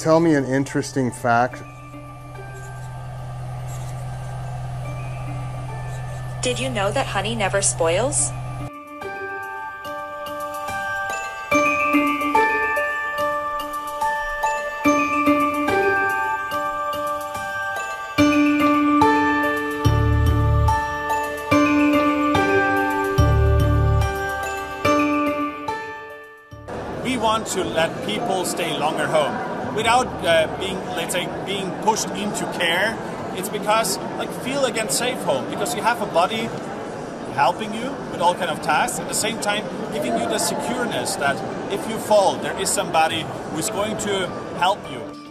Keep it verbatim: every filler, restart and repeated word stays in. tell me an interesting fact? Did you know that honey never spoils? We want to let people stay longer home without uh, being, let's say, being pushed into care. It's because, like, feel again safe home, because you have a body helping you with all kind of tasks, at the same time giving you the secureness that if you fall, there is somebody who's going to help you.